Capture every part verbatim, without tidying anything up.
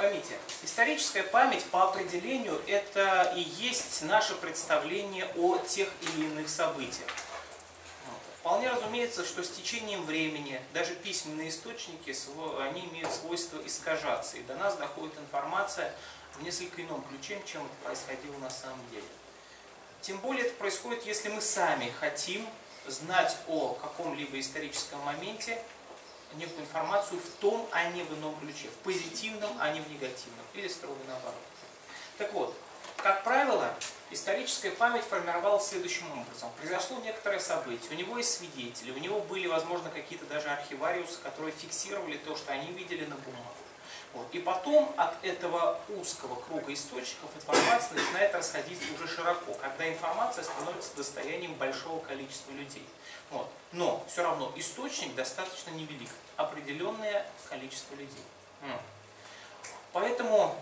Поймите, историческая память по определению это и есть наше представление о тех или иных событиях. Вполне разумеется, что с течением времени даже письменные источники они имеют свойство искажаться, и до нас доходит информация в несколько ином ключе, чем это происходило на самом деле. Тем более это происходит, если мы сами хотим знать о каком-либо историческом моменте некую информацию в том, а не в ином ключе, в позитивном, а не в негативном, или строго наоборот. Так вот, как правило, историческая память формировалась следующим образом. Произошло некоторое событие, у него есть свидетели, у него были, возможно, какие-то даже архивариусы, которые фиксировали то, что они видели на бумаге. Вот. И потом от этого узкого круга источников информация начинает расходиться уже широко, когда информация становится достоянием большого количества людей. Вот. Но все равно источник достаточно невелик, определенное количество людей. Поэтому,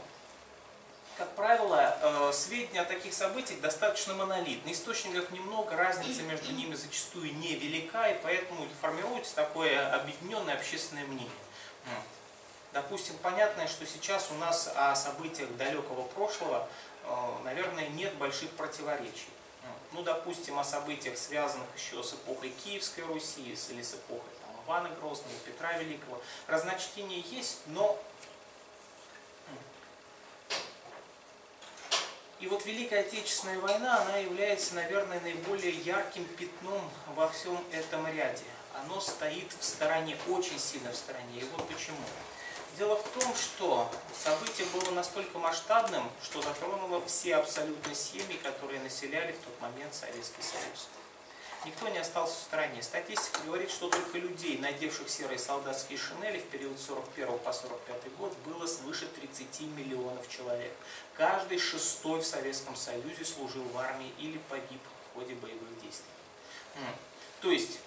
как правило, сведения о таких событиях достаточно монолитны. Источников немного, разница между ними зачастую невелика, и поэтому формируется такое объединенное общественное мнение. Допустим, понятно, что сейчас у нас о событиях далекого прошлого, наверное, нет больших противоречий. Ну, допустим, о событиях, связанных еще с эпохой Киевской Руси, или с эпохой там, Ивана Грозного, Петра Великого. Разночтения есть, но... И вот Великая Отечественная война, она является, наверное, наиболее ярким пятном во всем этом ряде. Оно стоит в стороне, очень сильно в стороне. И вот почему. Дело в том, что событие было настолько масштабным, что затронуло все абсолютно семьи, которые населяли в тот момент Советский Союз. Никто не остался в стороне. Статистика говорит, что только людей, надевших серые солдатские шинели в период с сорок первого по сорок пятый год, было свыше тридцати миллионов человек. Каждый шестой в Советском Союзе служил в армии или погиб в ходе боевых действий. То есть,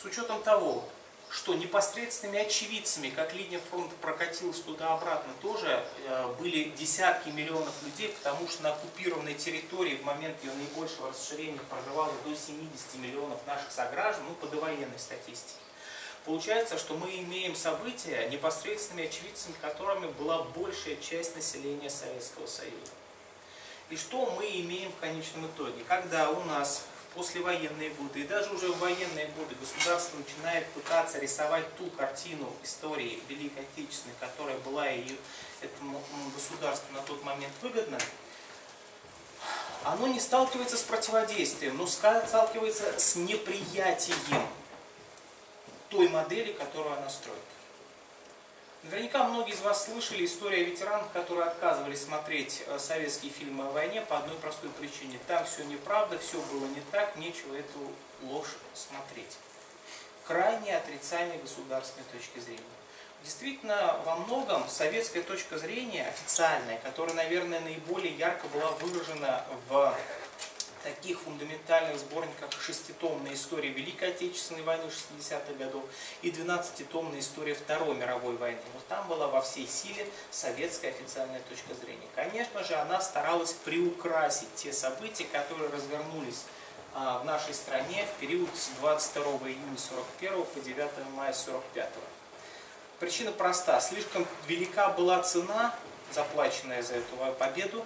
с учетом того, что непосредственными очевидцами, как линия фронта прокатилась туда-обратно, тоже э, были десятки миллионов людей, потому что на оккупированной территории в момент ее наибольшего расширения проживало до семидесяти миллионов наших сограждан, ну, по довоенной статистике. Получается, что мы имеем события, непосредственными очевидцами которыми была большая часть населения Советского Союза. И что мы имеем в конечном итоге? Когда у нас... послевоенные годы, и даже уже в военные годы государство начинает пытаться рисовать ту картину истории Великой Отечественной, которая была и этому государству на тот момент выгодна, оно не сталкивается с противодействием, но сталкивается с неприятием той модели, которую она строит. Наверняка многие из вас слышали историю о ветеранах, которые отказывались смотреть советские фильмы о войне по одной простой причине. Там все неправда, все было не так, нечего эту ложь смотреть. Крайне отрицание государственной точки зрения. Действительно, во многом советская точка зрения, официальная, которая, наверное, наиболее ярко была выражена в таких фундаментальных сборниках шеститомной истории Великой Отечественной войны шестидесятых годов и двенадцатитомной истории Второй мировой войны. Вот там была во всей силе советская официальная точка зрения. Конечно же, она старалась приукрасить те события, которые развернулись а, в нашей стране в период с двадцать второго июня сорок первого по девятое мая сорок пятого. Причина проста. Слишком велика была цена, заплаченная за эту победу,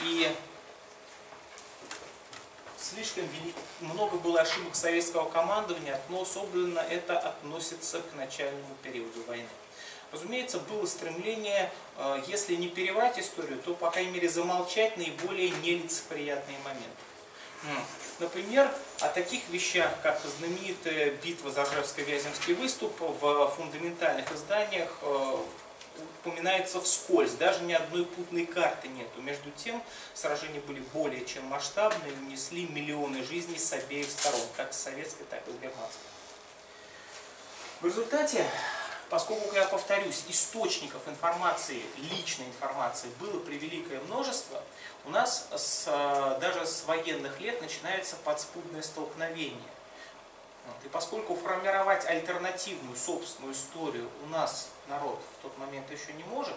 и слишком велик, много было ошибок советского командования, но особенно это относится к начальному периоду войны. Разумеется, было стремление, если не переврать историю, то, по крайней мере, замолчать наиболее нелицеприятные моменты. Например, о таких вещах, как знаменитая битва за Ржевско-Вяземский выступ в фундаментальных изданиях, упоминается вскользь, даже ни одной путной карты нету. Между тем, сражения были более чем масштабные и унесли миллионы жизней с обеих сторон, как с советской, так и с германской. В результате, поскольку, я повторюсь, источников информации, личной информации было превеликое множество, у нас с, даже с военных лет начинается подспудное столкновение. И поскольку формировать альтернативную собственную историю у нас народ в тот момент еще не может,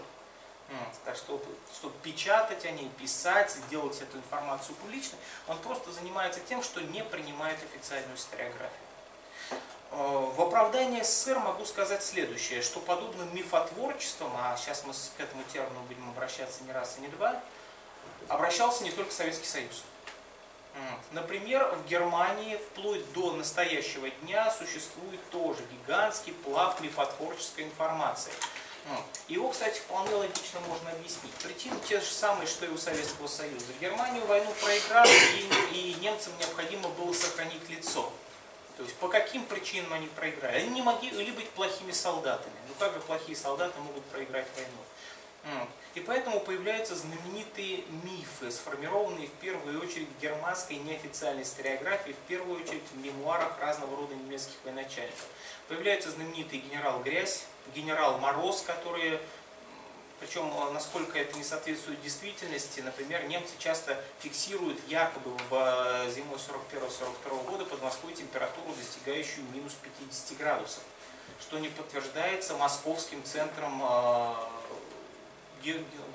так что, чтобы печатать о ней, писать, сделать эту информацию публичной, он просто занимается тем, что не принимает официальную историографию. оправдание СССР могу сказать следующее, что подобным мифотворчеством, а сейчас мы к этому термину будем обращаться не раз и не два, обращался не только Советский Союз. Например, в Германии вплоть до настоящего дня существует тоже гигантский пласт мифотворческой информации. Его, кстати, вполне логично можно объяснить. Причины те же самые, что и у Советского Союза. Германию войну проиграли, и, и немцам необходимо было сохранить лицо. То есть по каким причинам они проиграли? Они не могли быть плохими солдатами. Но также плохие солдаты могут проиграть войну. И поэтому появляются знаменитые мифы, сформированные в первую очередь в германской неофициальной историографии, в первую очередь в мемуарах разного рода немецких военачальников. Появляются знаменитые генерал Грязь, генерал Мороз, которые, причем насколько это не соответствует действительности, например, немцы часто фиксируют якобы в зимой сорок первого — сорок второго года под Москвой температуру, достигающую минус пятидесяти градусов, что не подтверждается московским центром,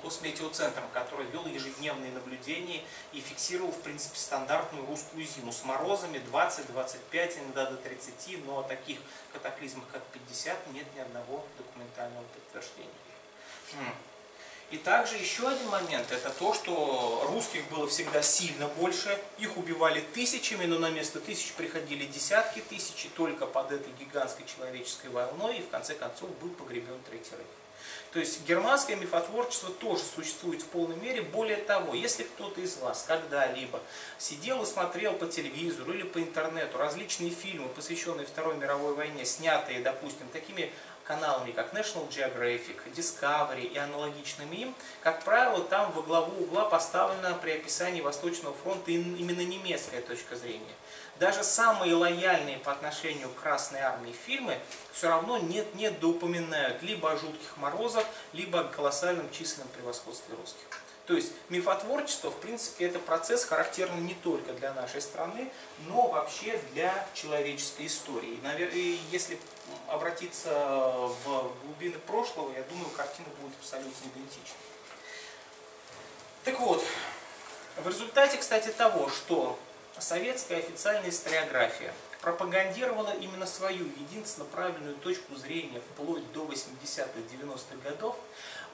Госметеоцентром, который вел ежедневные наблюдения и фиксировал, в принципе, стандартную русскую зиму с морозами двадцать — двадцать пять, иногда до тридцати, но о таких катаклизмах, как пятьдесят, нет ни одного документального подтверждения. И также еще один момент, это то, что русских было всегда сильно больше, их убивали тысячами, но на место тысяч приходили десятки тысяч, и только под этой гигантской человеческой волной, и в конце концов был погребен Третий Рейх. То есть германское мифотворчество тоже существует в полной мере. Более того, если кто-то из вас когда-либо сидел и смотрел по телевизору или по интернету различные фильмы, посвященные Второй мировой войне, снятые, допустим, такими каналами, как National Geographic, Discovery и аналогичными им, как правило, там во главу угла поставлена при описании Восточного фронта именно немецкая точка зрения. Даже самые лояльные по отношению к Красной армии фильмы все равно нет-нет доупоминают либо о жутких морозах, либо о колоссальном численном превосходстве русских. То есть мифотворчество, в принципе, это процесс, характерный не только для нашей страны, но вообще для человеческой истории. И если обратиться в глубины прошлого, я думаю, картина будет абсолютно идентична. Так вот, в результате, кстати, того, что советская официальная историография пропагандировала именно свою единственно правильную точку зрения вплоть до восьмидесятых — девяностых годов,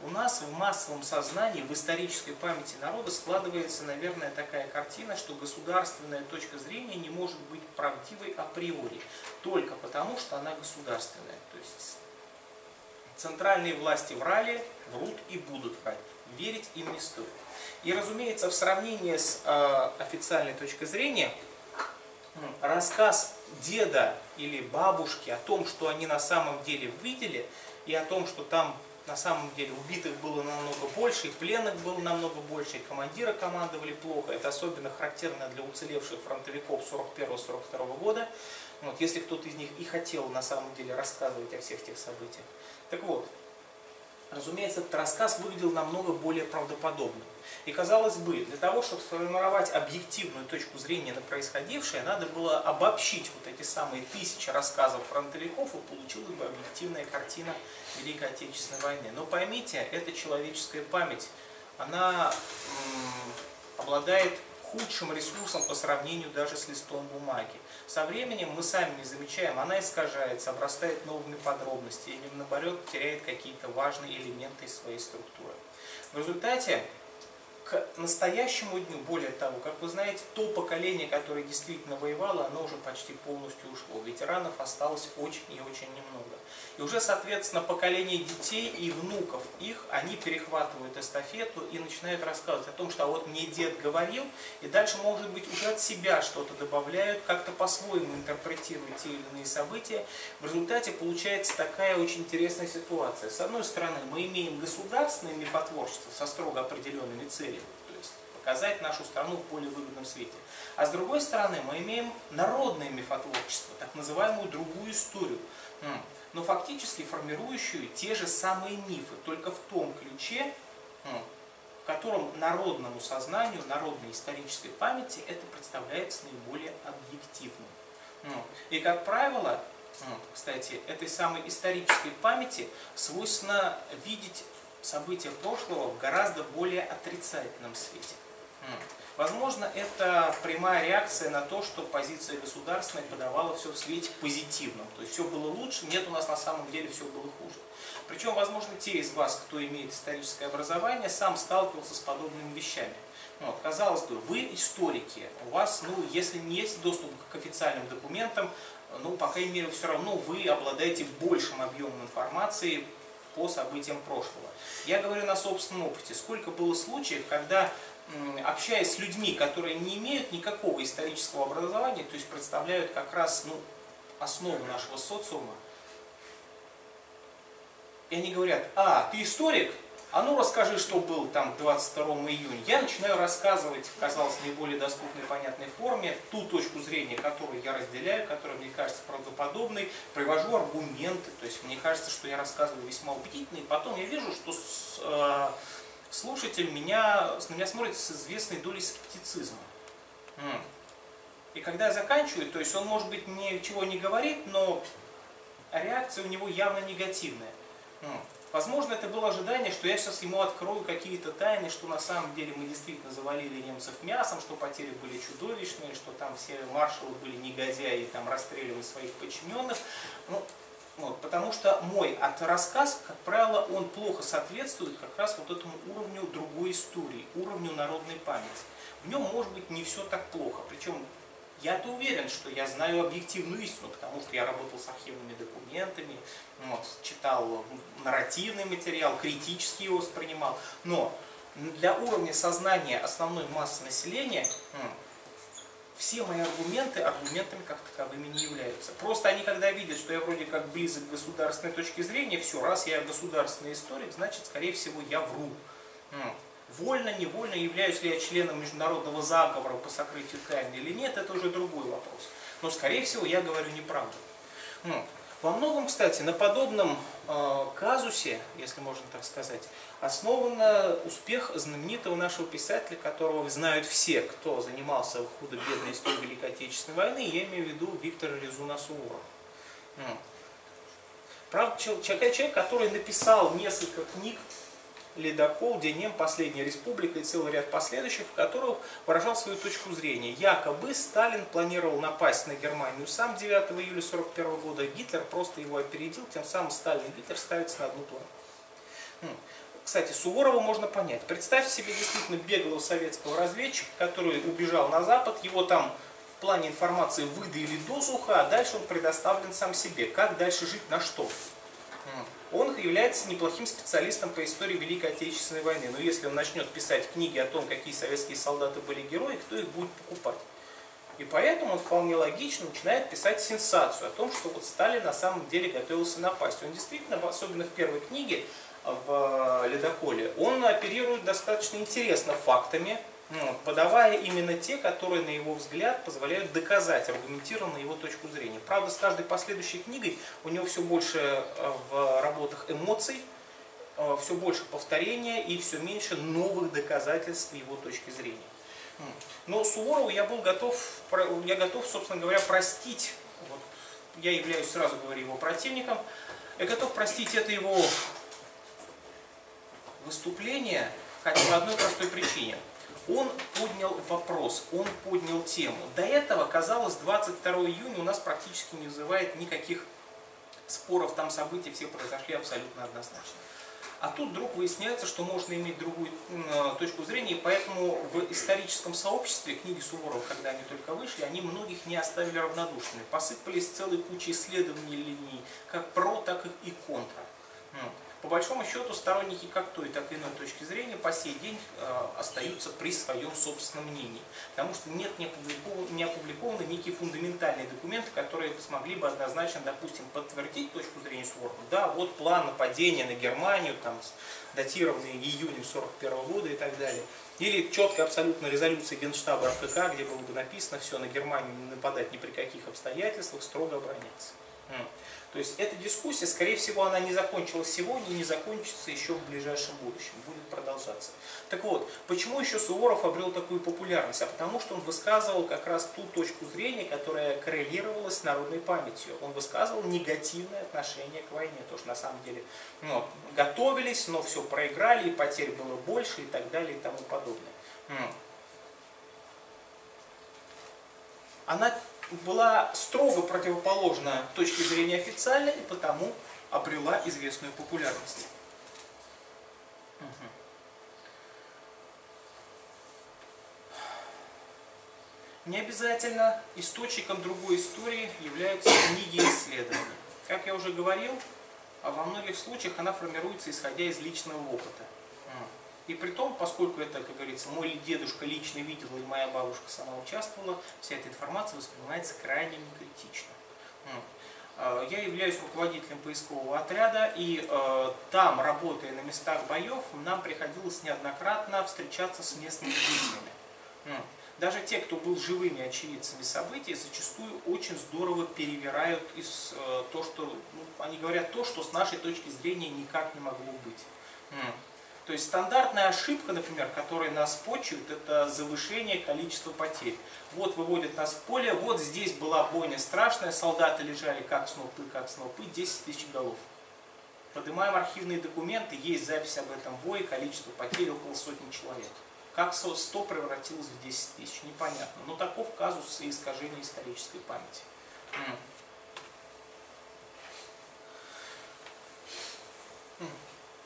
у нас в массовом сознании, в исторической памяти народа складывается, наверное, такая картина, что государственная точка зрения не может быть правдивой априори, только потому, что она государственная. То есть центральные власти врали, врут и будут врать. Верить им не стоит. И, разумеется, в сравнении с э, официальной точкой зрения, рассказ деда или бабушки о том, что они на самом деле видели, и о том, что там на самом деле убитых было намного больше, и пленных было намного больше, и командиры командовали плохо. Это особенно характерно для уцелевших фронтовиков сорок первого — сорок второго года. Вот, если кто-то из них и хотел на самом деле рассказывать о всех тех событиях. Так вот, разумеется, этот рассказ выглядел намного более правдоподобным. И, казалось бы, для того, чтобы сформировать объективную точку зрения на происходившее, надо было обобщить вот эти самые тысячи рассказов фронтовиков, и получилась бы объективная картина Великой Отечественной войны. Но поймите, эта человеческая память, она м, обладает худшим ресурсом по сравнению даже с листом бумаги. Со временем мы сами не замечаем, она искажается, обрастает новыми подробностями или, наоборот, теряет какие-то важные элементы из своей структуры. В результате, к настоящему дню, более того, как вы знаете, то поколение, которое действительно воевало, оно уже почти полностью ушло. Ветеранов осталось очень и очень немного. И уже, соответственно, поколение детей и внуков их, они перехватывают эстафету и начинают рассказывать о том, что а вот мне дед говорил, и дальше, может быть, уже от себя что-то добавляют, как-то по-своему интерпретируют те или иные события. В результате получается такая очень интересная ситуация. С одной стороны, мы имеем государственное мифотворчество со строго определенными целями, то есть показать нашу страну в более выгодном свете. А с другой стороны, мы имеем народное мифотворчество, так называемую другую историю, но фактически формирующую те же самые мифы, только в том ключе, в котором народному сознанию, народной исторической памяти это представляется наиболее объективным. И, как правило, кстати, этой самой исторической памяти свойственно видеть события прошлого в гораздо более отрицательном свете. Возможно, это прямая реакция на то, что позиция государственная подавала все в свете позитивном. То есть все было лучше, нет, у нас на самом деле все было хуже. Причем, возможно, те из вас, кто имеет историческое образование, сам сталкивался с подобными вещами. Вот, казалось бы, вы историки, у вас, ну, если не есть доступ к официальным документам, ну, по крайней мере, все равно вы обладаете большим объемом информации по событиям прошлого. Я говорю на собственном опыте, сколько было случаев, когда, общаясь с людьми, которые не имеют никакого исторического образования, то есть представляют как раз, ну, основу нашего социума, и они говорят: а, ты историк? А ну расскажи, что был там двадцать второго июня. Я начинаю рассказывать, казалось, в наиболее доступной и понятной форме ту точку зрения, которую я разделяю, которая мне кажется правдоподобной, привожу аргументы, то есть мне кажется, что я рассказываю весьма убедительно, и потом я вижу, что с, э, слушатель меня, на меня смотрит с известной долей скептицизма. И когда я заканчиваю, то есть он, может быть, ничего не говорит, но реакция у него явно негативная. Возможно, это было ожидание, что я сейчас ему открою какие-то тайны, что на самом деле мы действительно завалили немцев мясом, что потери были чудовищные, что там все маршалы были негодяи и там расстреливали своих подчиненных. Ну, вот, потому что мой рассказ, как правило, он плохо соответствует как раз вот этому уровню другой истории, уровню народной памяти. В нем, может быть, не все так плохо. Причем я-то уверен, что я знаю объективную истину, потому что я работал с архивными документами, вот, читал нарративный материал, критически его воспринимал. Но для уровня сознания основной массы населения все мои аргументы аргументами как таковыми не являются. Просто они, когда видят, что я вроде как близок к государственной точке зрения, все, раз я государственный историк, значит, скорее всего, я вру. Вольно, невольно, являюсь ли я членом международного заговора по сокрытию тайны или нет, это уже другой вопрос. Но, скорее всего, я говорю неправду. Во многом, кстати, на подобном э, казусе, если можно так сказать, основан успех знаменитого нашего писателя, которого знают все, кто занимался худо-бедной историей Великой Отечественной войны, я имею в виду Виктора Резуна-Суворова. Правда, человек, который написал несколько книг, «Ледокол», «Денем», «Последняя республика» и целый ряд последующих, в которых выражал свою точку зрения. Якобы Сталин планировал напасть на Германию сам девятого июля сорок первого года, Гитлер просто его опередил, тем самым Сталин и Гитлер ставятся на одну планку. Кстати, Суворова можно понять. Представьте себе действительно беглого советского разведчика, который убежал на Запад, его там в плане информации выдали досуха, а дальше он предоставлен сам себе. Как дальше жить, на что? Он является неплохим специалистом по истории Великой Отечественной войны. Но если он начнет писать книги о том, какие советские солдаты были герои, кто их будет покупать? И поэтому он вполне логично начинает писать сенсацию о том, что вот Сталин на самом деле готовился напасть. Он действительно, особенно в первой книге, в «Ледоколе», он оперирует достаточно интересно фактами, подавая именно те, которые, на его взгляд, позволяют доказать аргументированно его точку зрения. Правда, с каждой последующей книгой у него все больше в работах эмоций, все больше повторения и все меньше новых доказательств его точки зрения. Но Суворову я был готов, я готов, собственно говоря, простить, вот, я являюсь, сразу говорю, его противником, я готов простить это его выступление хотя бы по одной простой причине. Он поднял вопрос, он поднял тему. До этого, казалось, двадцать второго июня у нас практически не вызывает никаких споров, там события все произошли абсолютно однозначно. А тут вдруг выясняется, что можно иметь другую точку зрения, и поэтому в историческом сообществе книги Суворова, когда они только вышли, они многих не оставили равнодушными. Посыпались целой кучей исследований линий, как про, так и контра. По большому счету, сторонники как той, так и иной точки зрения по сей день э, остаются при своем собственном мнении. Потому что нет, не опубликованы, не опубликованы некие фундаментальные документы, которые смогли бы однозначно, допустим, подтвердить точку зрения Суворова. Да, вот план нападения на Германию, там, датированный июнем сорок первого года и так далее. Или четкая абсолютно резолюция Генштаба РКК, где было бы написано: все, на Германию не нападать ни при каких обстоятельствах, строго обороняться. То есть эта дискуссия, скорее всего, она не закончилась сегодня и не закончится еще в ближайшем будущем, будет продолжаться. Так вот, почему еще Суворов обрел такую популярность? А потому что он высказывал как раз ту точку зрения, которая коррелировалась с народной памятью. Он высказывал негативное отношение к войне, то что на самом деле, ну, готовились, но все проиграли, и потерь было больше и так далее и тому подобное. она была строго противоположна точке зрения официальной и потому обрела известную популярность. Не обязательно источником другой истории являются книги и исследования. Как я уже говорил, во многих случаях она формируется исходя из личного опыта. И при том, поскольку это, как говорится, мой дедушка лично видел и моя бабушка сама участвовала, вся эта информация воспринимается крайне некритично. Я являюсь руководителем поискового отряда, и э, там, работая на местах боев, нам приходилось неоднократно встречаться с местными жителями. Даже те, кто был живыми очевидцами событий, зачастую очень здорово перевирают из, э, то, что, ну, они говорят то, что с нашей точки зрения никак не могло быть. То есть стандартная ошибка, например, которой нас почуют, это завышение количества потерь. Вот выводят нас в поле, вот здесь была бойня страшная, солдаты лежали как снопы, как снопы, десять тысяч голов. Поднимаем архивные документы, есть запись об этом бое, количество потерь около сотни человек. Как сто превратилось в десять тысяч, непонятно. Но таков казус и искажение исторической памяти.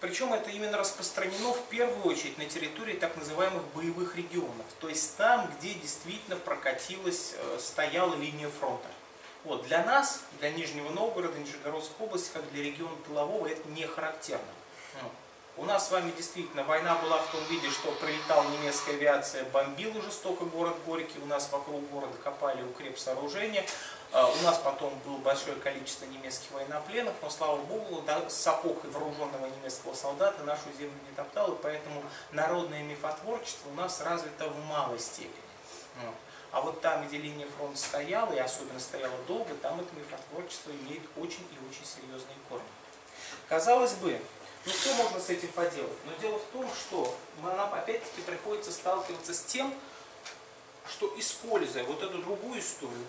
Причем это именно распространено в первую очередь на территории так называемых боевых регионов, то есть там, где действительно прокатилась, стояла линия фронта. Вот, для нас, для Нижнего Новгорода, Нижегородской области, как для региона тылового, это не характерно. У нас с вами действительно война была в том виде, что прилетала немецкая авиация, бомбила жестоко город Горький, у нас вокруг города копали укрепсооружения, у нас потом было большое количество немецких военнопленных, но, слава богу, сапог и вооруженного немецкого солдата нашу землю не топтал, и поэтому народное мифотворчество у нас развито в малой степени. А вот там, где линия фронта стояла, и особенно стояла долго, там это мифотворчество имеет очень и очень серьезные корни. Казалось бы, ну что можно с этим поделать? Но дело в том, что нам опять-таки приходится сталкиваться с тем, что, используя вот эту другую историю,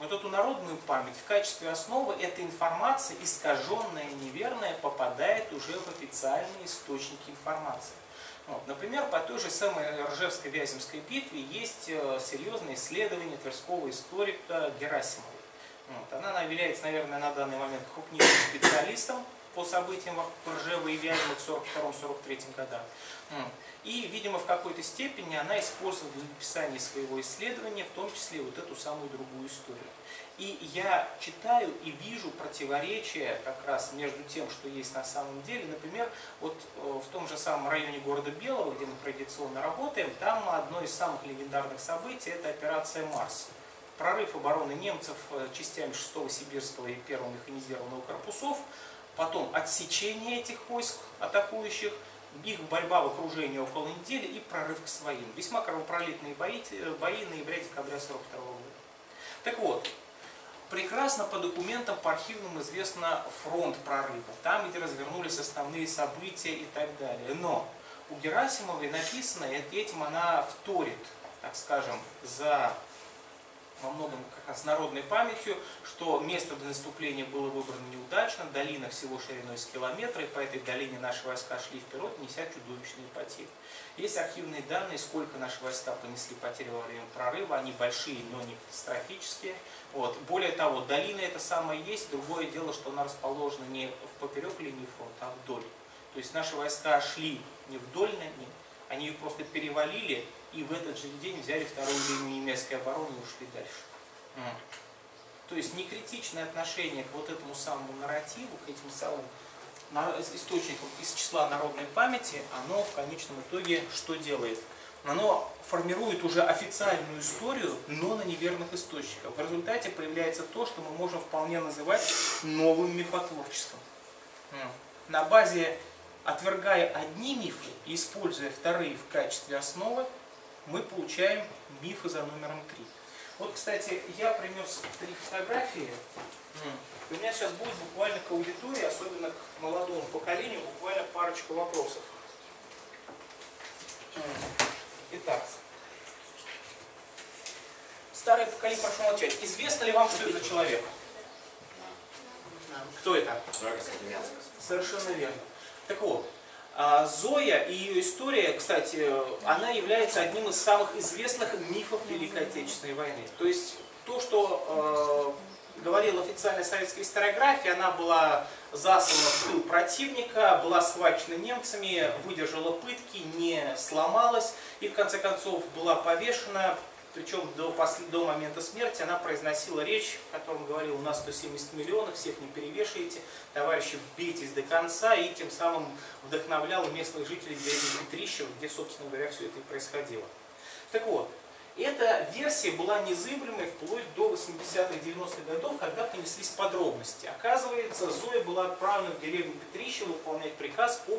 вот эту народную память в качестве основы, эта информация, искаженная, неверная, попадает уже в официальные источники информации. Вот. Например, по той же самой Ржевско-Вяземской битве есть серьезное исследование тверского историка Герасимовой. Вот. Она является, наверное, на данный момент крупнейшим специалистом по событиям Ржевы и Вязьмы в сорок втором — сорок третьем годах. И, видимо, в какой-то степени она использовала для написания своего исследования, в том числе вот эту самую другую историю. И я читаю и вижу противоречия как раз между тем, что есть на самом деле. Например, вот в том же самом районе города Белого, где мы традиционно работаем, там одно из самых легендарных событий – это операция «Марс». Прорыв обороны немцев частями шестого Сибирского и первого механизированного корпусов, потом отсечение этих войск атакующих, их борьба в окружении около недели и прорыв к своим. Весьма кровопролитные бои, бои ноября-декабря сорок второго года. Так вот, прекрасно по документам, по архивным известно фронт прорыва, там, где развернулись основные события и так далее. Но у Герасимовой написано, и этим она вторит, так скажем, за... во многом как раз народной памятью, что место для наступления было выбрано неудачно, долина всего шириной с километра, и по этой долине наши войска шли вперед, неся чудовищные потери. Есть архивные данные, сколько наши войска понесли потери во время прорыва, они большие, но не катастрофические. Вот. Более того, долина это самое есть, другое дело, что она расположена не поперек линии фронта, а вдоль. То есть наши войска шли не вдоль, не, они ее просто перевалили, и в этот же день взяли вторую линию немецкой обороны и ушли дальше. Mm. То есть некритичное отношение к вот этому самому нарративу, к этим самым источникам из числа народной памяти, оно в конечном итоге что делает? Оно формирует уже официальную историю, но на неверных источниках. В результате появляется то, что мы можем вполне называть новым мифотворчеством. Mm. На базе, отвергая одни мифы и используя вторые в качестве основы, мы получаем мифы за номером три. Вот, кстати, я принес три фотографии. И у меня сейчас будет буквально к аудитории, особенно к молодому поколению, буквально парочка вопросов. Итак. Старое поколение, прошу молчать. Известно ли вам, что это за человек? Кто это? Совершенно верно. Так вот, Зоя и ее история, кстати, она является одним из самых известных мифов Великой Отечественной войны. То есть то, что э, говорила официальная советская историография, она была заслана в тыл противника, была схвачена немцами, выдержала пытки, не сломалась и в конце концов была повешена. Причем до, до момента смерти она произносила речь, в котором говорила: у нас сто семьдесят миллионов, всех не перевешиваете, товарищи, бейтесь до конца, и тем самым вдохновляла местных жителей деревни Петрищева, где, собственно говоря, все это и происходило. Так вот, эта версия была незыблемой вплоть до восьмидесятых-девяностых годов, когда понеслись подробности. Оказывается, Зоя была отправлена в деревню Петрищева выполнять приказ по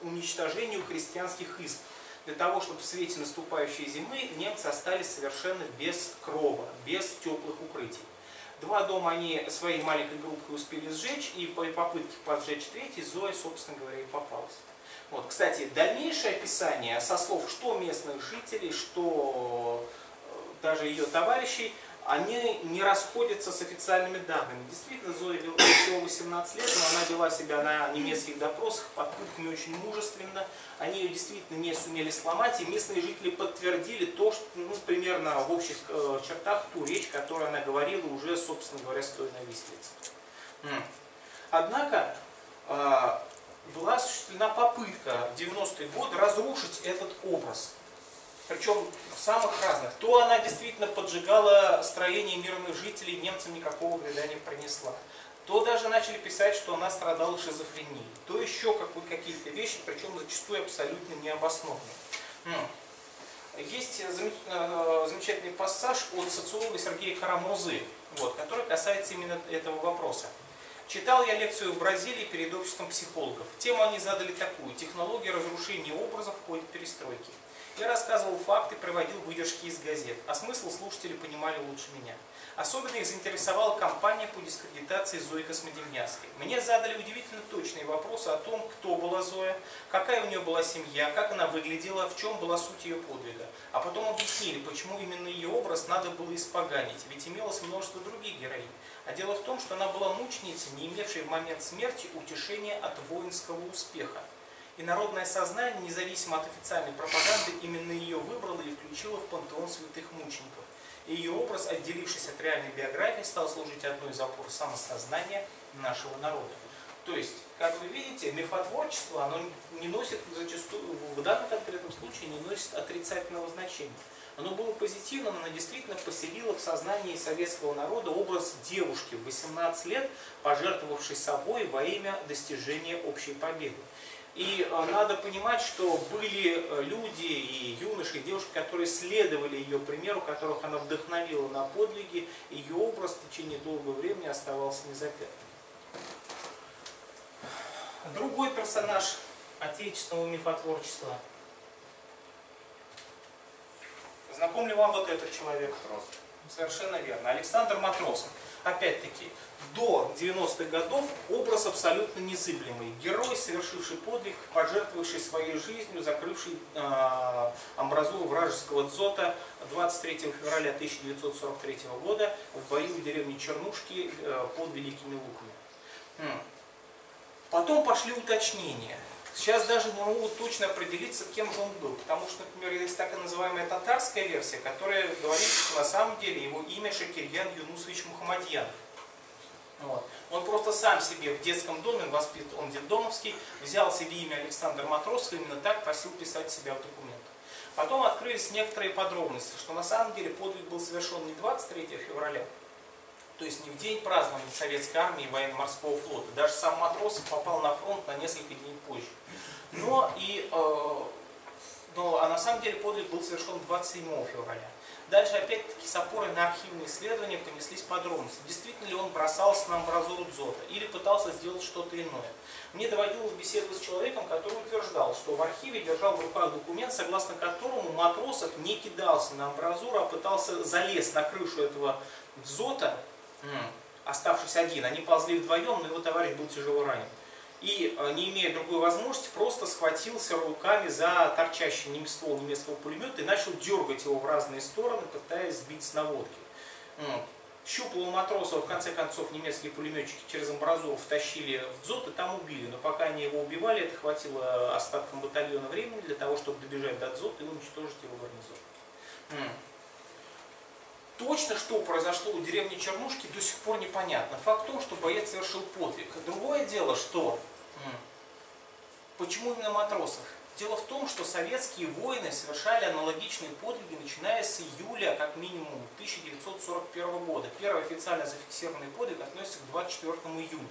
уничтожению крестьянских изб, для того, чтобы в свете наступающей зимы немцы остались совершенно без крова, без теплых укрытий. Два дома они своей маленькой группой успели сжечь, и по попытке поджечь третий Зоя, собственно говоря, и попалась. Вот, кстати, дальнейшее описание со слов что местных жителей, что даже ее товарищей, они не расходятся с официальными данными. Действительно, Зоя вела всего восемнадцать лет, но она вела себя на немецких допросах под пытками очень мужественно. Они ее действительно не сумели сломать, и местные жители подтвердили то, что, ну, примерно в общих э, чертах ту речь, которую она говорила уже, собственно говоря, стоя на виселице. Mm. Однако э, была осуществлена попытка в девяностые годы разрушить этот образ. Причем в самых разных. То она действительно поджигала строение мирных жителей, немцам никакого вреда не принесла. То даже начали писать, что она страдала шизофренией. То еще какие-то вещи, причем зачастую абсолютно необоснованные. Есть замечательный пассаж от социолога Сергея Карамурзы, вот, который касается именно этого вопроса. Читал я лекцию в Бразилии перед обществом психологов. Тему они задали такую: технология разрушения образов в ходе перестройки. Я рассказывал факты, приводил выдержки из газет, а смысл слушатели понимали лучше меня. Особенно их заинтересовала кампания по дискредитации Зои Космодемьянской. Мне задали удивительно точные вопросы о том, кто была Зоя, какая у нее была семья, как она выглядела, в чем была суть ее подвига. А потом объяснили, почему именно ее образ надо было испоганить, ведь имелось множество других героинь. А дело в том, что она была мученицей, не имевшей в момент смерти утешения от воинского успеха. И народное сознание, независимо от официальной пропаганды, именно ее выбрало и включило в пантеон святых мучеников. И ее образ, отделившись от реальной биографии, стал служить одной из опор самосознания нашего народа. То есть, как вы видите, мифотворчество, оно не носит зачастую, в данном конкретном случае, не носит отрицательного значения. Оно было позитивным, оно действительно поселило в сознании советского народа образ девушки в восемнадцать лет, пожертвовавшей собой во имя достижения общей победы. И надо понимать, что были люди, и юноши, и девушки, которые следовали ее примеру, которых она вдохновила на подвиги, и ее образ в течение долгого времени оставался незапятнанным. Другой персонаж отечественного мифотворчества. Знаком ли вам вот этот человек? Матросов. Совершенно верно. Александр Матросов. Опять-таки, до девяностых годов образ абсолютно незыблемый. Герой, совершивший подвиг, пожертвовавший своей жизнью, закрывший э, амбразуру вражеского дзота двадцать третьего февраля тысяча девятьсот сорок третьего года в бою в деревне Чернушки э, под Великими Луками. Потом пошли уточнения. Сейчас даже не могут точно определиться, кем же он был. Потому что, например, есть так называемая татарская версия, которая говорит, что на самом деле его имя Шакирьян Юнусович Мухамадьянов. Вот. Он просто сам себе в детском доме, он воспитан, он детдомовский, взял себе имя Александр Матросов, именно так просил писать себя в документах. Потом открылись некоторые подробности, что на самом деле подвиг был совершен не двадцать третьего февраля, то есть не в день празднования советской армии и военно-морского флота. Даже сам Матросов попал на фронт на несколько дней позже. Но, и, э, но, а на самом деле подвиг был совершен двадцать седьмого февраля. Дальше опять-таки с опорой на архивные исследования понеслись подробности. Действительно ли он бросался на амбразуру дзота или пытался сделать что-то иное. Мне доводилось беседовать с человеком, который утверждал, что в архиве держал в руках документ, согласно которому Матросов не кидался на амбразуру, а пытался залезть на крышу этого дзота, оставшись один. Они ползли вдвоем, но его товарищ был тяжело ранен. И, не имея другой возможности, просто схватился руками за торчащий ствол немецкого пулемета и начал дергать его в разные стороны, пытаясь сбить с наводки. Щуплого Матросова, в конце концов, немецкие пулеметчики через Амбразуру втащили в дзот и там убили. Но пока они его убивали, это хватило остаткам батальона времени для того, чтобы добежать до дзота и уничтожить его гарнизон. Точно, что произошло у деревни Чернушки, до сих пор непонятно. Факт в том, что боец совершил подвиг. Другое дело, что... Почему именно Матросов? Дело в том, что советские воины совершали аналогичные подвиги, начиная с июля, как минимум, тысяча девятьсот сорок первого года. Первый официально зафиксированный подвиг относится к двадцать четвёртому июня.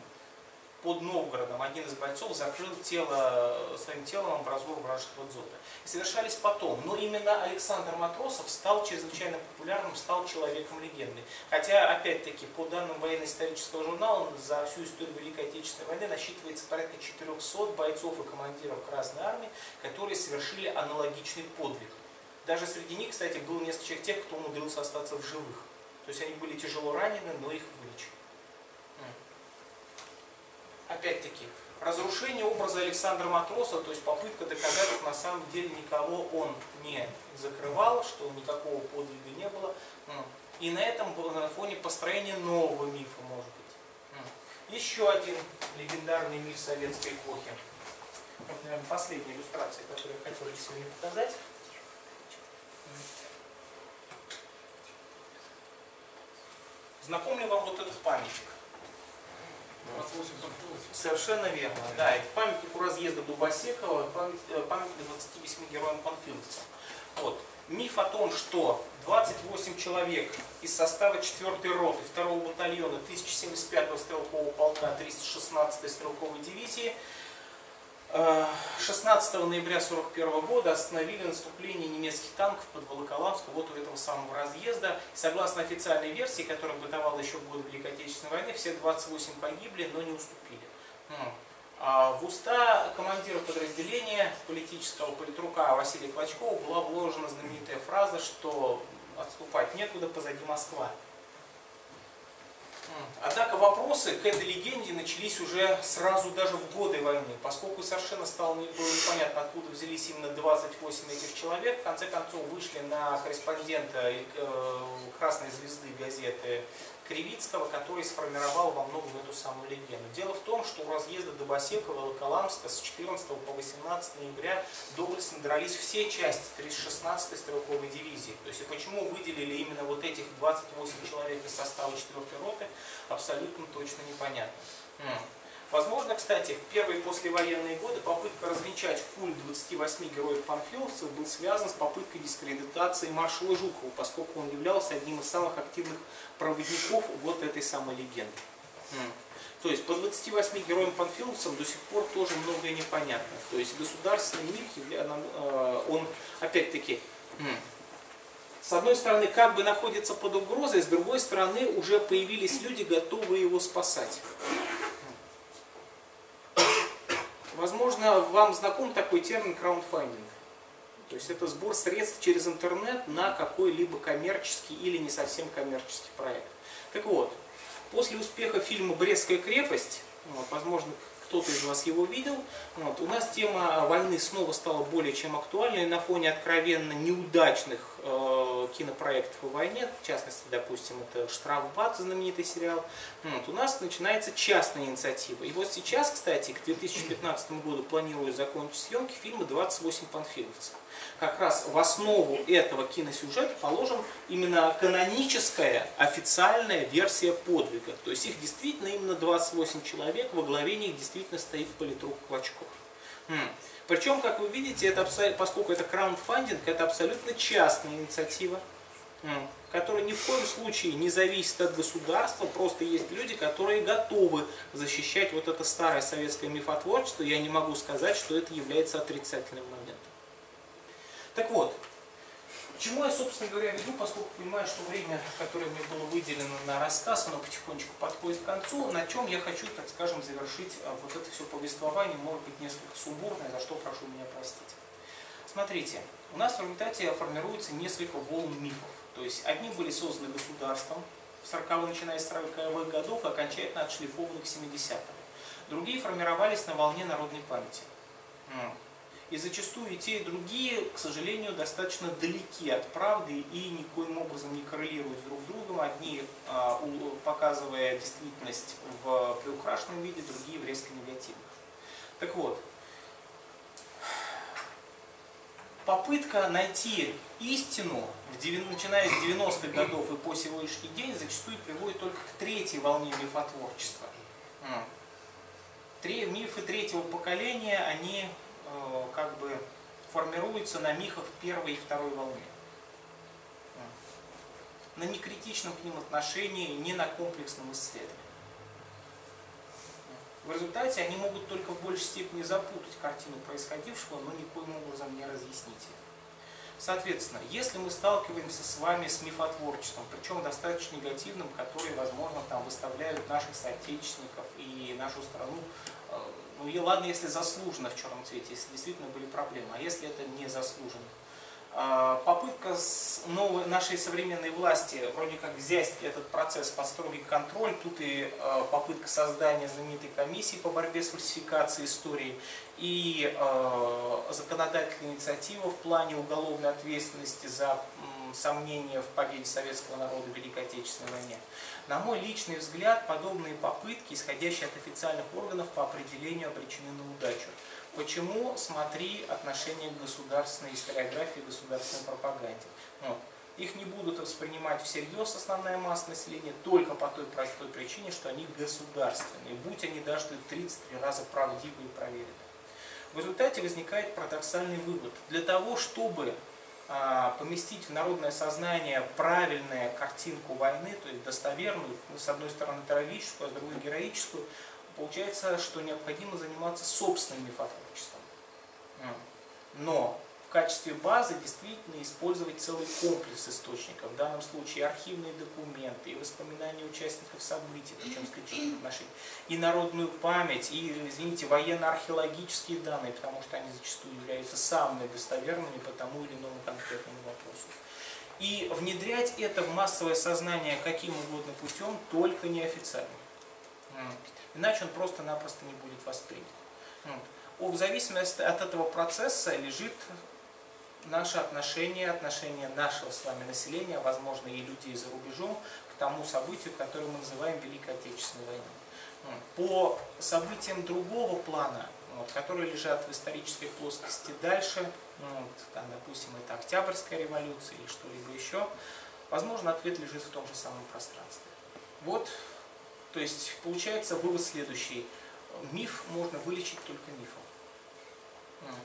Под Новгородом один из бойцов закрыл тело, своим телом амбразуру вражеского дзота. И совершались потом. Но именно Александр Матросов стал чрезвычайно популярным, стал человеком легенды. Хотя, опять-таки, по данным военно-исторического журнала, за всю историю Великой Отечественной войны насчитывается порядка четырёхсот бойцов и командиров Красной Армии, которые совершили аналогичный подвиг. Даже среди них, кстати, было несколько человек тех, кто умудрился остаться в живых. То есть они были тяжело ранены, но их вылечили. Опять-таки, разрушение образа Александра Матроса, то есть попытка доказать, что на самом деле никого он не закрывал, что никакого подвига не было. И на этом было на фоне построение нового мифа, может быть. Еще один легендарный миф советской эпохи. Вот, наверное, последняя иллюстрация, которую я хотел сегодня показать. Знаком ли вам вот этот памятник? Совершенно верно. Да, это памятник у разъезда Дубосекова, памятник двадцати восьми героям панфиловцев. Вот. Миф о том, что двадцать восемь человек из состава четвёртой роты второго батальона тысяча семьдесят пятого стрелкового полка триста шестнадцатой стрелковой дивизии шестнадцатого ноября сорок первого года остановили наступление немецких танков под Волоколамском, вот у этого самого разъезда. Согласно официальной версии, которая бытовала еще в годы Великой Отечественной войны, все двадцать восемь погибли, но не уступили. А в уста командира подразделения политического политрука Василия Клочкова была вложена знаменитая фраза, что «отступать некуда, позади Москва». Однако вопросы к этой легенде начались уже сразу даже в годы войны, поскольку совершенно стало непонятно, откуда взялись именно двадцать восемь этих человек. В конце концов вышли на корреспондента «Красной звезды» газеты Кривицкого, который сформировал во многом эту самую легенду. Дело в том, что у разъезда Дубосекова и Волоколамска с четырнадцатого по восемнадцатое ноября доблестно дрались все части триста шестнадцатой стрелковой дивизии. То есть и почему выделили именно вот этих двадцать восемь человек из состава четвёртой роты, абсолютно точно непонятно. Возможно, кстати, в первые послевоенные годы попытка развенчать культ двадцати восьми героев-панфиловцев был связан с попыткой дискредитации маршала Жукова, поскольку он являлся одним из самых активных проводников вот этой самой легенды. Mm. То есть по двадцати восьми героям-панфиловцам до сих пор тоже многое непонятно. То есть государственный миф, он опять-таки... Mm. С одной стороны, как бы находится под угрозой, с другой стороны, уже появились люди, готовые его спасать. Возможно, вам знаком такой термин краундфандинг. То есть это сбор средств через интернет на какой-либо коммерческий или не совсем коммерческий проект. Так вот, после успеха фильма «Брестская крепость», вот, возможно, кто-то из вас его видел, вот, у нас тема войны снова стала более чем актуальной на фоне откровенно неудачных э, кинопроектов о войне, в частности, допустим, это «Штрафбат», знаменитый сериал, вот, у нас начинается частная инициатива. И вот сейчас, кстати, к две тысячи пятнадцатому году планирую закончить съемки фильма «двадцать восемь панфиловцев». Как раз в основу этого киносюжета положим именно каноническая официальная версия подвига. То есть их действительно именно двадцать восемь человек, во главе них действительно стоит политрук Клочков. Причем, как вы видите, это абсолютно, поскольку это краундфандинг, это абсолютно частная инициатива, которая ни в коем случае не зависит от государства, просто есть люди, которые готовы защищать вот это старое советское мифотворчество. Я не могу сказать, что это является отрицательным моментом. Так вот, к чему я, собственно говоря, веду, поскольку понимаю, что время, которое мне было выделено на рассказ, оно потихонечку подходит к концу, на чем я хочу, так скажем, завершить вот это все повествование, может быть, несколько сумбурное, за что прошу меня простить. Смотрите, у нас в результате формируется несколько волн мифов. То есть одни были созданы государством, в сороковых, начиная с сороковых годов, и окончательно отшлифованы к семидесятым. Другие формировались на волне народной памяти. И зачастую и те, и другие, к сожалению, достаточно далеки от правды и никоим образом не коррелируют друг с другом. Одни а, у, показывая действительность в приукрашенном виде, другие в резко негативном. Так вот, попытка найти истину, начиная с девяностых годов и по сегодняшний день, зачастую приводит только к третьей волне мифотворчества. Три, мифы третьего поколения, они как бы формируется на мифах первой и второй волны. На некритичном к ним отношении, не на комплексном исследовании. В результате они могут только в большей степени запутать картину происходившего, но никоим образом не разъяснить ее. Соответственно, если мы сталкиваемся с вами с мифотворчеством, причем достаточно негативным, который, возможно, там выставляют наших соотечественников и нашу страну, ну и ладно, если заслуженно в черном цвете, если действительно были проблемы, а если это не заслуженно. Попытка новой, нашей современной власти вроде как взять этот процесс под строгий контроль, тут и попытка создания знаменитой комиссии по борьбе с фальсификацией истории, и законодательная инициатива в плане уголовной ответственности за сомнения в победе советского народа в Великой Отечественной войне. На мой личный взгляд, подобные попытки, исходящие от официальных органов, по определению обречены на удачу. Почему? Смотри отношение к государственной историографии, государственной пропаганде. Но их не будут воспринимать всерьез основная масса населения только по той простой причине, что они государственные, будь они даже тридцать три раза правдивы и проверены. В результате возникает парадоксальный вывод. Для того, чтобы поместить в народное сознание правильную картинку войны, то есть достоверную, с одной стороны трагическую, а с другой героическую, получается, что необходимо заниматься собственным мифотворчеством. Но в качестве базы действительно использовать целый комплекс источников, в данном случае архивные документы, и воспоминания участников событий, причем с критических отношений, и народную память, и, извините, военно-археологические данные, потому что они зачастую являются самыми достоверными по тому или иному конкретному вопросу. И внедрять это в массовое сознание каким угодно путем, только неофициально. Иначе он просто-напросто не будет воспринят. Вот. В зависимости от этого процесса лежит наше отношение, отношение нашего с вами населения, возможно, и людей за рубежом, к тому событию, которое мы называем Великой Отечественной войной. По событиям другого плана, вот, которые лежат в исторической плоскости дальше, вот, там, допустим, это Октябрьская революция или что-либо еще, возможно, ответ лежит в том же самом пространстве. Вот. То есть, получается, вывод следующий. Миф можно вылечить только мифом.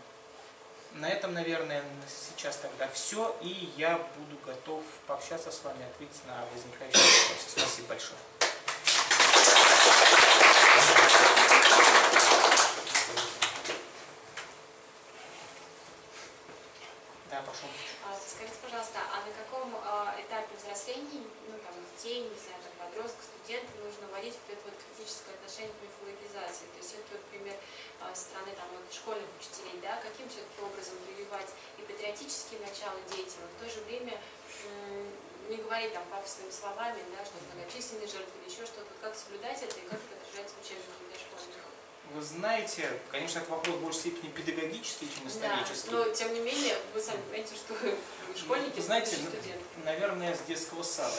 На этом, наверное, сейчас тогда все. И я буду готов пообщаться с вами, ответить на возникающие вопросы. Спасибо большое. Да, пошел. Скажите, пожалуйста, а на каком этапе взросления, ну, там, детей, не знаю, там, подростков, студентов нужно вводить вот это вот критическое отношение к мифологизации? То есть, это, например, со стороны там, вот, школьных учителей, да, каким все-таки образом прививать и патриотические начала детям, и в то же время не говорить там пафосными словами, да, что многочисленные жертвы или еще что-то, как соблюдать это и как это отражается в учебниках для школьников? Вы знаете, конечно, этот вопрос в большей степени педагогический, чем исторический. Да, но тем не менее, вы сами понимаете, что школьники, знаете, студенты. Наверное, с детского сада.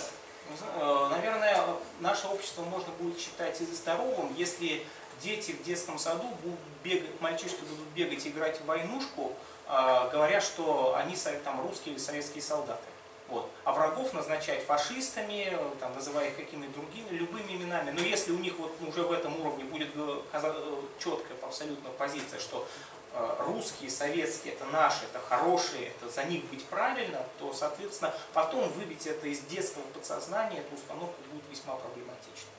Наверное, наше общество можно будет считать и здоровым, если дети в детском саду будут бегать, мальчишки будут бегать, играть в войнушку, говоря, что они там русские или советские солдаты. Вот. А врагов назначать фашистами, там, называя их какими-то другими, любыми именами. Но если у них вот уже в этом уровне будет четкая абсолютно позиция, что русские, советские, это наши, это хорошие, это за них быть правильно, то, соответственно, потом выбить это из детского подсознания, эту установку будет весьма проблематично.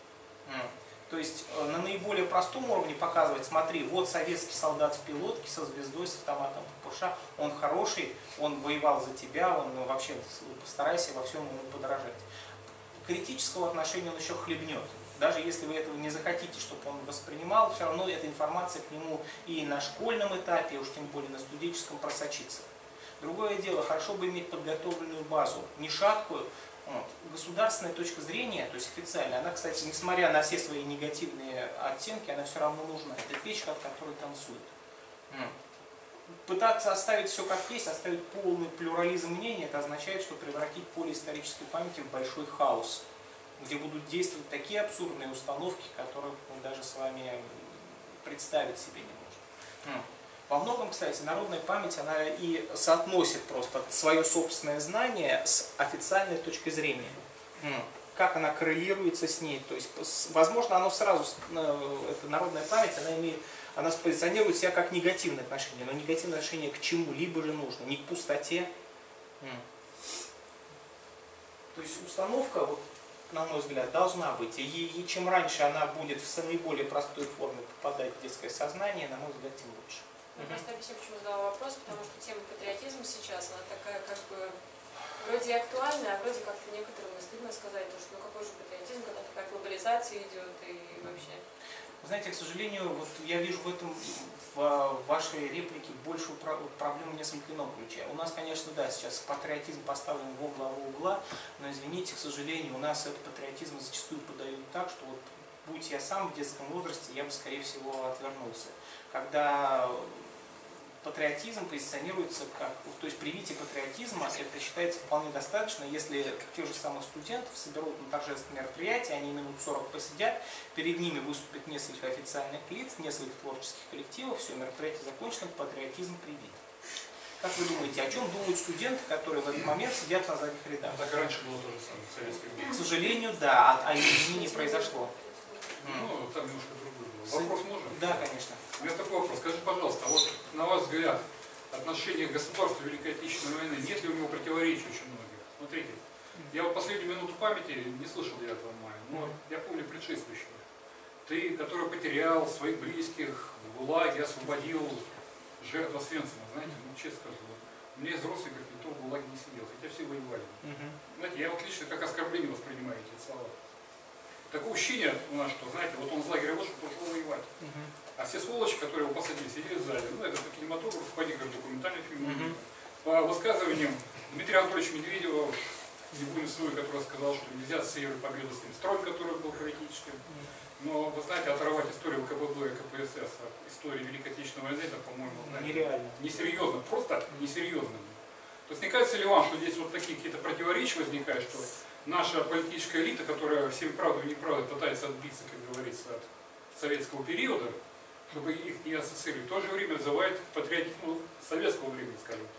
Mm. То есть на наиболее простом уровне показывать, смотри, вот советский солдат в пилотке со звездой, с автоматом ППШ, он хороший, он воевал за тебя, он вообще постарайся во всем ему подражать. Критического отношения он еще хлебнет. Даже если вы этого не захотите, чтобы он воспринимал, все равно эта информация к нему и на школьном этапе, и уж тем более на студенческом просочится. Другое дело, хорошо бы иметь подготовленную базу, не шаткую. Вот. Государственная точка зрения, то есть официальная, она, кстати, несмотря на все свои негативные оттенки, она все равно нужна. Это печка, от которой танцует. пытаться оставить все как есть, оставить полный плюрализм мнений, это означает, что превратить поле исторической памяти в большой хаос, где будут действовать такие абсурдные установки, которые мы даже с вами представить себе не можем. Во многом, кстати, народная память, она и соотносит просто свое собственное знание с официальной точки зрения. Как она коррелируется с ней. То есть, возможно, оно сразу, эта народная память, она имеет, она спозиционирует себя как негативное отношение. Но негативное отношение к чему-либо же нужно, не к пустоте. То есть установка, вот, на мой взгляд, должна быть. И, и чем раньше она будет в наиболее простой форме попадать в детское сознание, на мой взгляд, тем лучше. Я просто объясню, почему задала вопрос, потому что тема патриотизма сейчас, она такая как бы вроде актуальная, а вроде как-то некоторым стыдно сказать, потому что ну какой же патриотизм, когда такая глобализация идет и вообще. Знаете, к сожалению, вот я вижу в этом, в вашей реплике, большую проблему в несколько ином ключе. У нас, конечно, да, сейчас патриотизм поставлен в главу угла, но, извините, к сожалению, у нас этот патриотизм зачастую подают так, что вот будь я сам в детском возрасте, я бы, скорее всего, отвернулся. Когда патриотизм позиционируется как... То есть привитие патриотизма, это считается вполне достаточно, если тех же самых студентов соберут на торжественное мероприятие, они минут сорок посидят, перед ними выступят несколько официальных лиц, несколько творческих коллективов, все, мероприятие закончено, патриотизм привит. Как вы думаете, о чем думают студенты, которые в этот момент сидят на задних рядах? Так раньше было тоже в советском мире. К сожалению, да, а изменений не произошло. Ну, там немножко другой был. Вопрос можно? Да, конечно. У меня такой вопрос. Скажите, пожалуйста, вот на ваш взгляд, отношение к государству Великой Отечественной войны, нет ли у него противоречий очень многих? Смотрите, я вот последнюю минуту памяти не слышал девятого мая, но я помню предшествующего. Ты, который потерял своих близких в ГУЛАГе, освободил жертв Освенцима, знаете, ну честно скажу. У меня из родственников никто в ГУЛАГе не сидел, хотя все воевали. Знаете, я вот лично как оскорбление воспринимаю эти слова. Такое ощущение у нас, что, знаете, вот он из лагеря вышел, пошел воевать. Uh-huh. А все сволочи, которые его посадили, сидели сзади. Ну, это по кинематографу, по некоторым документальным фильмам. Uh-huh. По высказываниям Дмитрия Анатольевича Медведева, не помню свою, который сказал, что нельзя с севера победы с ним строить, который был критическим. Uh-huh. Но, вы знаете, оторвать историю КГБ и КПСС от истории Великой Отечественной войны, это, по-моему, нереально. Несерьезно, просто несерьезно. То есть не кажется ли вам, что здесь вот такие какие-то противоречия возникают, что наша политическая элита, которая всем правдой и неправдой пытается отбиться, как говорится, от советского периода, чтобы их не ассоциировать, в то же время называет патриотизмом советского времени, скажем так.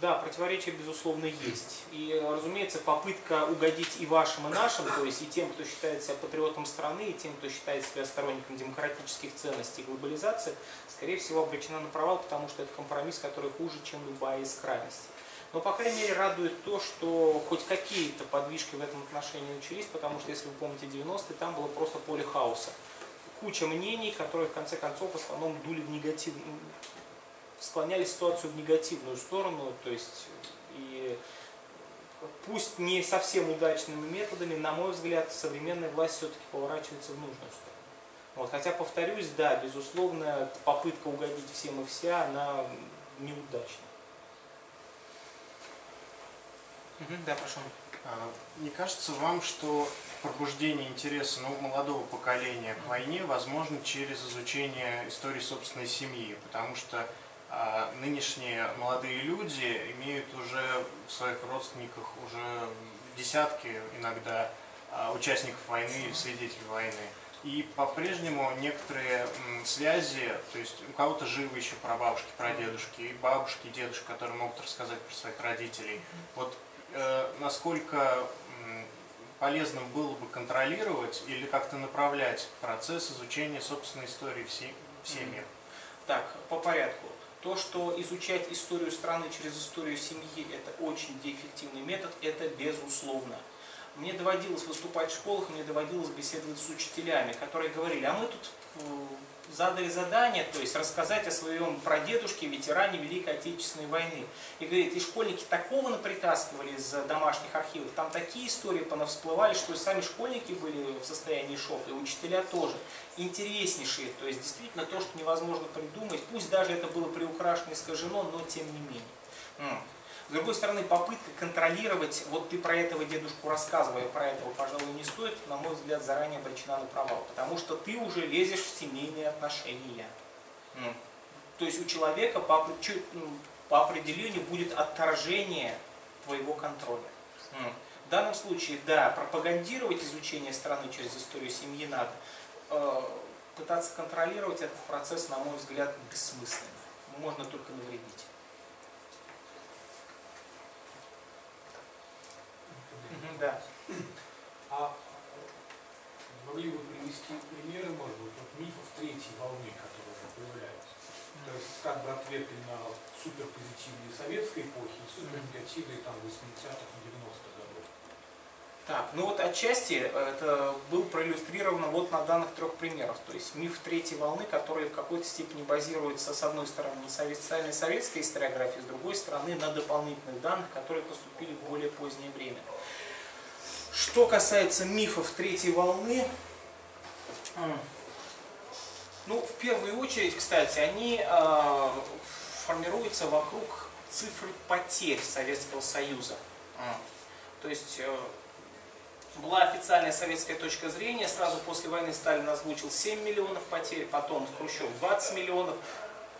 Да, противоречия, безусловно, есть. И, разумеется, попытка угодить и вашим, и нашим, то есть и тем, кто считает себя патриотом страны, и тем, кто считает себя сторонником демократических ценностей и глобализации, скорее всего, обречена на провал, потому что это компромисс, который хуже, чем любая из крайностей. Но, по крайней мере, радует то, что хоть какие-то подвижки в этом отношении начались, потому что, если вы помните девяностые, там было просто поле хаоса. Куча мнений, которые, в конце концов, в основном дули в негативную, склоняли ситуацию в негативную сторону, то есть, и пусть не совсем удачными методами, на мой взгляд, современная власть все-таки поворачивается в нужную сторону. Вот, хотя, повторюсь, да, безусловно, попытка угодить всем и вся, она неудачна. Да, прошу. Не кажется вам, что пробуждение интереса ну, молодого поколения к войне возможно через изучение истории собственной семьи? Потому что а, нынешние молодые люди имеют уже в своих родственниках уже десятки иногда а, участников войны или свидетелей войны. И по-прежнему некоторые м, связи, то есть у кого-то живы еще прабабушки, прадедушки, и бабушки, и дедушки, которые могут рассказать про своих родителей. Вот насколько полезным было бы контролировать или как-то направлять процесс изучения собственной истории в семье? Так, по порядку. То, что изучать историю страны через историю семьи, это очень эффективный метод, это безусловно. Мне доводилось выступать в школах, мне доводилось беседовать с учителями, которые говорили, а мы тут задали задание, то есть рассказать о своем прадедушке, ветеране Великой Отечественной войны. И говорит, и школьники такого напритаскивали из домашних архивов, там такие истории понавсплывали, что и сами школьники были в состоянии шока, и учителя тоже. Интереснейшие, то есть действительно то, что невозможно придумать, пусть даже это было приукрашено и искажено, но тем не менее. С другой стороны, попытка контролировать, вот ты про этого дедушку рассказывай, про этого, пожалуй, не стоит, на мой взгляд, заранее обречена на провал, потому что ты уже лезешь в семейные отношения. Mm. То есть у человека по, по определению будет отторжение твоего контроля. В данном случае, да, пропагандировать изучение страны через историю семьи надо. Пытаться контролировать этот процесс, на мой взгляд, бессмысленно. Можно только навредить. Угу, да. А могли бы привести примеры, может быть, вот мифов третьей волны, которые появляются? То есть как бы ответы на суперпозитивные советской эпохи и супернегативные там восьмидесятых и девяностых годов. Так, ну вот отчасти это было проиллюстрировано вот на данных трех примерах. То есть миф третьей волны, который в какой-то степени базируется, с одной стороны, на социальной советской историографии, с другой стороны, на дополнительных данных, которые поступили в более позднее время. Что касается мифов третьей волны, ну, в первую очередь, кстати, они э, формируются вокруг цифры потерь Советского Союза. То есть э, была официальная советская точка зрения, сразу после войны Сталин озвучил семь миллионов потерь, потом Хрущев двадцать миллионов,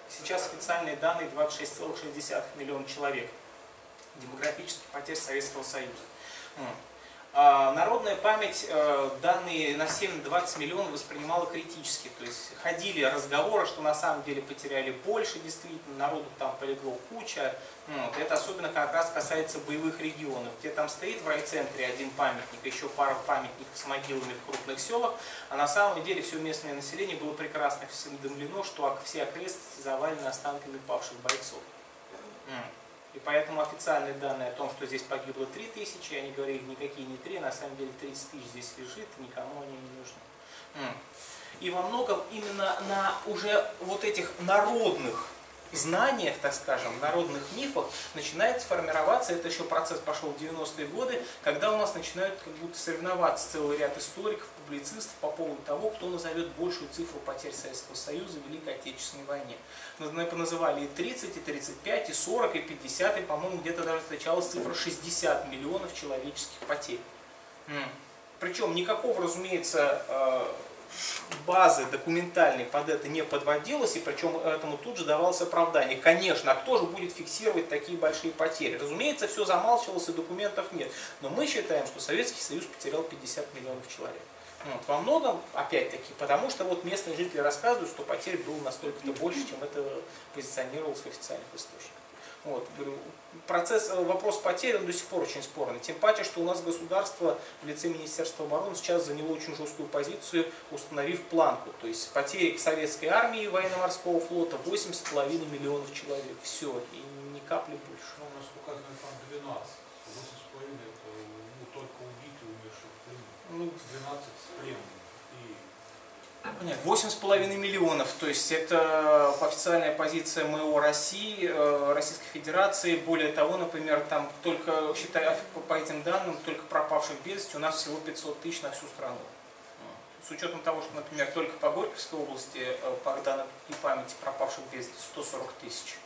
сейчас официальные данные двадцать шесть целых шесть десятых миллиона человек, демографических потерь Советского Союза. Народная память данные на семь-двадцать миллионов воспринимала критически. То есть ходили разговоры, что на самом деле потеряли больше, действительно, народу там полегло куча. Это особенно как раз касается боевых регионов, где там стоит в райцентре один памятник, еще пара памятников с могилами в крупных селах, а на самом деле все местное население было прекрасно осведомлено, что все окрестности завалены останками павших бойцов. И поэтому официальные данные о том, что здесь погибло три тысячи, они говорили, никакие не три, на самом деле тридцать тысяч здесь лежит, никому они не нужны. И во многом именно на уже вот этих народных знаниях, так скажем, народных мифах начинает формироваться, это еще процесс пошел в девяностые годы, когда у нас начинают как будто соревноваться целый ряд историков, публицистов по поводу того, кто назовет большую цифру потерь Советского Союза в Великой Отечественной войне. Называли и тридцать, и тридцать пять, и сорок, и пятьдесят, и, по-моему, где-то даже встречалась цифра шестьдесят миллионов человеческих потерь. Причем никакого, разумеется, базы документальной под это не подводилось, и причем этому тут же давалось оправдание. Конечно, а кто же будет фиксировать такие большие потери? Разумеется, все замалчивалось и документов нет. Но мы считаем, что Советский Союз потерял пятьдесят миллионов человек. Вот. Во многом, опять-таки, потому что вот местные жители рассказывают, что потерь было настолько-то больше, чем это позиционировалось в официальных источниках. Вот. Процесс, вопрос потерь он до сих пор очень спорный. Тем паче, что у нас государство в лице Министерства обороны сейчас заняло очень жесткую позицию, установив планку. То есть потери к советской армии и военно-морского флота восемь с половиной миллионов человек. Все, и ни капли больше. Ну, у нас указано там двенадцать. восемь с половиной это ну, только убитые, умершие в плену. двенадцать с пленом. восемь с половиной миллионов, то есть это официальная позиция МО России, Российской Федерации. Более того, например, там только, считая по этим данным, только пропавших без вести у нас всего пятьсот тысяч на всю страну. С учетом того, что, например, только по Горьковской области, по данным и памяти пропавших без вести, сто сорок тысяч.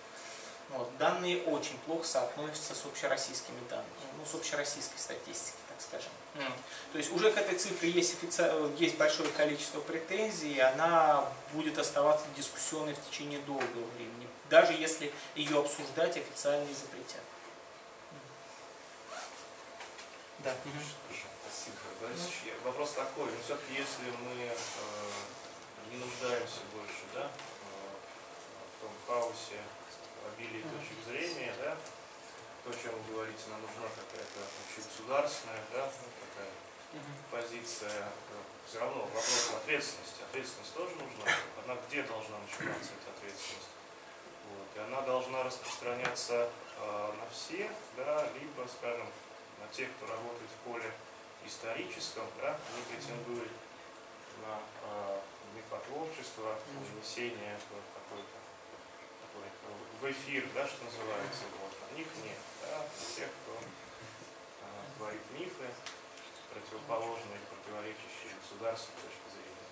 Вот. Данные очень плохо соотносятся с общероссийскими данными, ну, с общероссийской статистикой, так скажем. Mm. То есть уже к этой цифре есть, офици... есть большое количество претензий, и она будет оставаться дискуссионной в течение долгого времени, даже если ее обсуждать официально не запретят. Mm. Да. Mm-hmm. Спасибо, Борисович. Mm. Вопрос такой, но все-таки если мы э, не нуждаемся больше, да, в том хаосе, обилие точек зрения, да, то, о чем вы говорите, нам нужна какая-то общегосударственная, да, такая позиция. Все равно вопрос ответственности. Ответственность тоже нужна. Она где должна начинаться, эта ответственность? Вот. И она должна распространяться э, на всех, да, либо, скажем, на тех, кто работает в поле историческом, да, не претендует на э, мифотворчество, внесение какой-то в эфир, да, что называется, вот, а них нет, да, тех, кто а, говорит мифы, противоположные, противоречащие государственной точки зрения,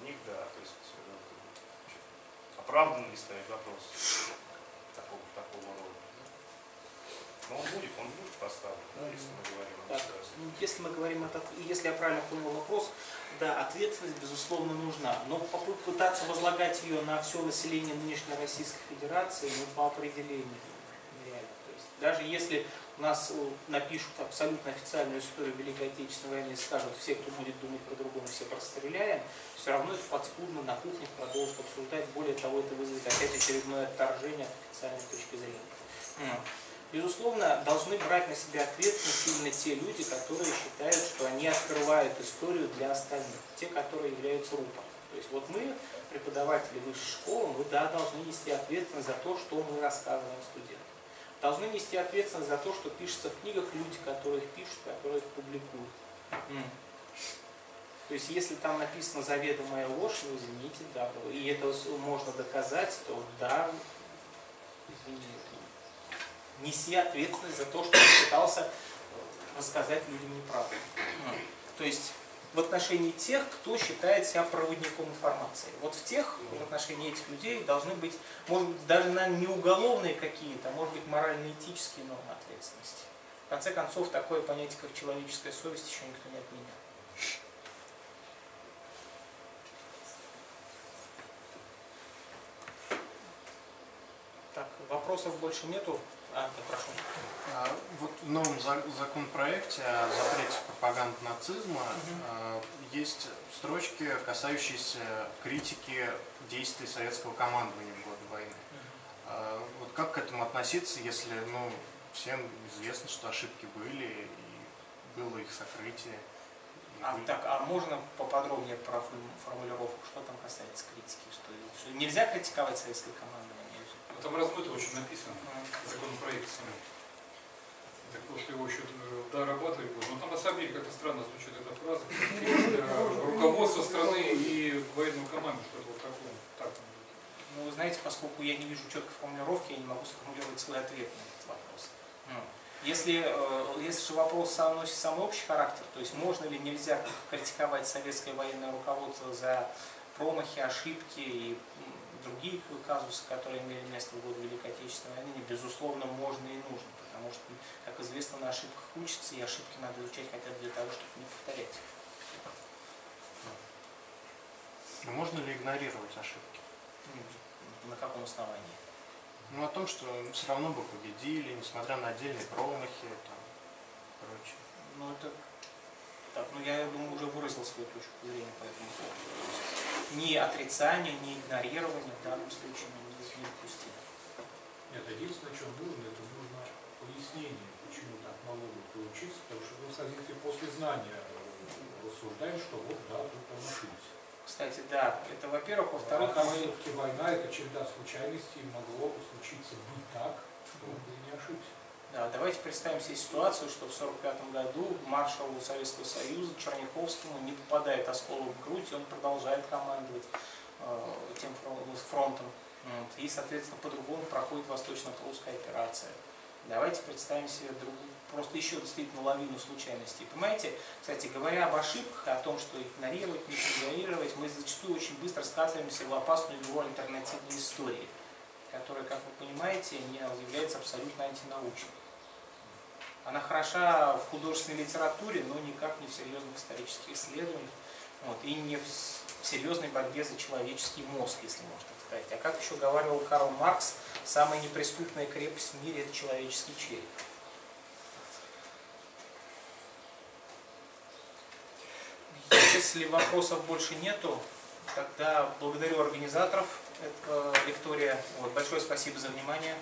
у них, да, то есть, оправдан ли стоит вопрос такого, такого рода? Да? Но он будет, он будет поставлен, да, если мы говорим о государстве. Если мы говорим о так, если я правильно понял вопрос, да, ответственность, безусловно, нужна. Но попытка пытаться возлагать ее на все население нынешней Российской Федерации, ну, по определению. Даже если у нас напишут абсолютно официальную историю Великой Отечественной войны и скажут, все, кто будет думать по-другому, все простреляем, все равно это подспудно на кухнях продолжат обсуждать. Более того, это вызовет опять очередное отторжение от официальной точки зрения. Безусловно, должны брать на себя ответственность именно те люди, которые считают, что они открывают историю для остальных, те, которые являются рупором. То есть вот мы, преподаватели высшей школы, мы, да, должны нести ответственность за то, что мы рассказываем студентам. Должны нести ответственность за то, что пишется в книгах люди, которые их пишут, которые их публикуют. Mm. То есть, если там написано заведомая ложь, ну, извините, да, и это можно доказать, то да, извините, неси ответственность за то, что ты пытался рассказать людям неправду. Mm. То есть, в отношении тех, кто считает себя проводником информации. Вот в тех, в отношении этих людей должны быть, может быть, даже, наверное, не уголовные какие-то, а может быть, морально-этические нормы ответственности. В конце концов, такое понятие, как человеческая совесть, еще никто не отменял. Так, вопросов больше нету. А, да, прошу. А, вот в новом за законопроекте о запрете пропаганды нацизма угу. а, есть строчки, касающиеся критики действий советского командования в годы войны. Угу. А, вот как к этому относиться, если, ну, всем известно, что ошибки были и было их сокрытие? А, были... так, а можно поподробнее про формулировку, что там касается критики? Что, что нельзя критиковать советское командование? Там размыто очень написано, законопроект сами. Так вот, его еще дорабатывали. Но там на самом деле как-то странно звучит эта фраза. Руководство страны и военную команду, что-то вот такое. Так. Ну, вы знаете, поскольку я не вижу четкой формулировки, я не могу сформулировать свой ответ на этот вопрос. Если, если же вопрос носит самый общий характер, то есть можно ли, нельзя критиковать советское военное руководство за промахи, ошибки и другие казусы, которые имели место в годы Великой Отечественной войны, безусловно, можно и нужно, потому что, как известно, на ошибках учатся, и ошибки надо изучать хотя бы для того, чтобы не повторять. Но можно ли игнорировать ошибки? Нет. На каком основании? Ну, о том, что все равно бы победили, несмотря на отдельные промахи и прочее. Ну, это... Так, ну, я, я думаю, уже выразил свою точку зрения по этому поводу. Ни отрицание, ни игнорирование в данном случае не допустим. Нет, единственное, о чем нужно, это нужно пояснение, почему так могло бы получиться, потому что вы, кстати, после знания рассуждаем, что вот, да, тут он ошибся. Кстати, да, это во-первых, во-вторых... А все-таки война, это череда случайностей, могло бы случиться быть так, что он бы и не ошибся. Да, давайте представим себе ситуацию, что в сорок пятом году маршалу Советского Союза Черняховскому не попадает осколок в грудь, и он продолжает командовать э, тем фронтом. Вот. И, соответственно, по-другому проходит восточно-прусская операция. Давайте представим себе другую, просто еще действительно лавину случайностей. Понимаете, кстати, говоря об ошибках, о том, что игнорировать, не игнорировать, мы зачастую очень быстро скатываемся в опасную его альтернативную историю, которая, как вы понимаете, не является абсолютно антинаучной. Она хороша в художественной литературе, но никак не в серьезных исторических исследованиях, вот, и не в серьезной борьбе за человеческий мозг, если можно так сказать. А как еще говорил Карл Маркс, самая неприступная крепость в мире – это человеческий череп. Если вопросов больше нету, тогда благодарю организаторов. Это Виктория. Вот, большое спасибо за внимание.